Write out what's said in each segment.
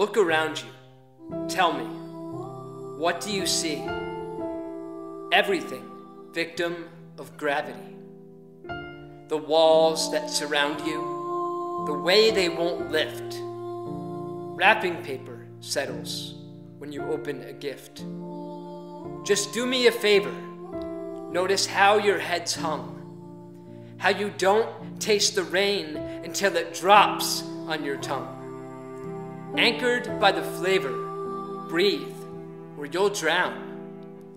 Look around you. Tell me, what do you see? Everything, victim of gravity. The walls that surround you, the way they won't lift. Wrapping paper settles when you open a gift. Just do me a favor. Notice how your head's hung, how you don't taste the rain until it drops on your tongue. Anchored by the flavor, breathe or you'll drown.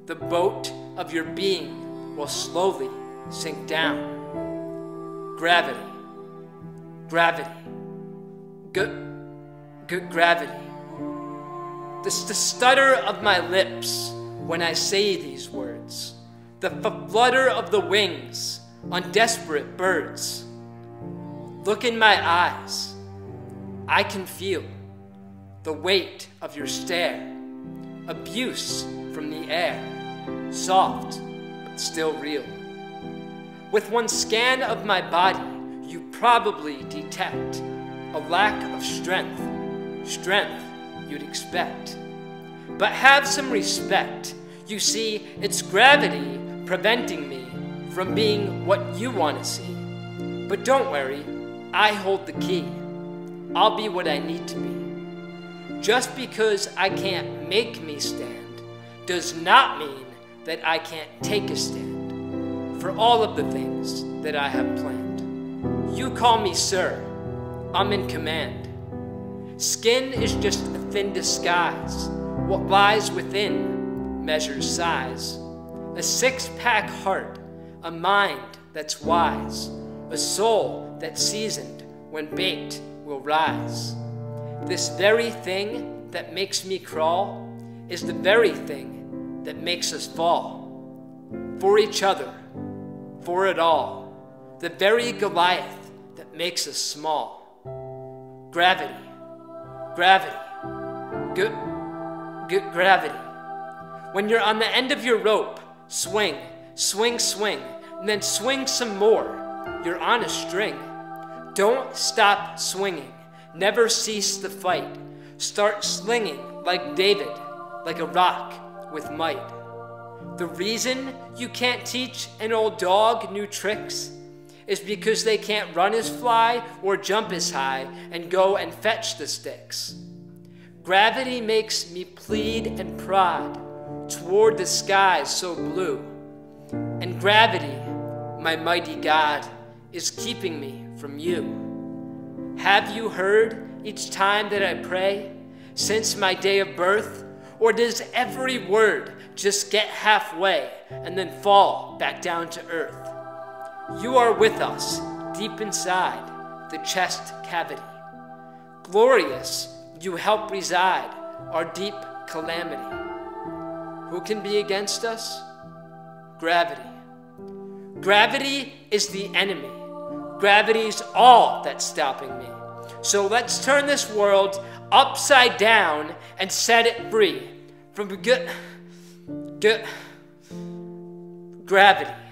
The boat of your being will slowly sink down. Gravity, gravity, good gravity. The stutter of my lips when I say these words. The flutter of the wings on desperate birds. Look in my eyes. I can feel the weight of your stare. Abuse from the air. Soft, but still real. With one scan of my body, you probably detect a lack of strength. Strength you'd expect. But have some respect. You see, it's gravity preventing me from being what you want to see. But don't worry, I hold the key. I'll be what I need to be. Just because I can't make me stand does not mean that I can't take a stand for all of the things that I have planned. You call me sir, I'm in command. Skin is just a thin disguise. What lies within measures size. A six-pack heart, a mind that's wise, a soul that's seasoned when baked will rise. This very thing that makes me crawl is the very thing that makes us fall. For each other, for it all, the very Goliath that makes us small. Gravity, gravity, good gravity. When you're on the end of your rope, swing, swing, swing, and then swing some more. You're on a string. Don't stop swinging. Never cease the fight. Start slinging like David, like a rock with might. The reason you can't teach an old dog new tricks is because they can't run as fly or jump as high and go and fetch the sticks. Gravity makes me plead and prod toward the sky so blue. And gravity, my mighty God, is keeping me from you. Have you heard each time that I pray since my day of birth? Or does every word just get halfway and then fall back down to earth? You are with us deep inside the chest cavity. Glorious, you help reside our deep calamity. Who can be against us? Gravity. Gravity is the enemy. Gravity's all that's stopping me. So let's turn this world upside down and set it free from gravity.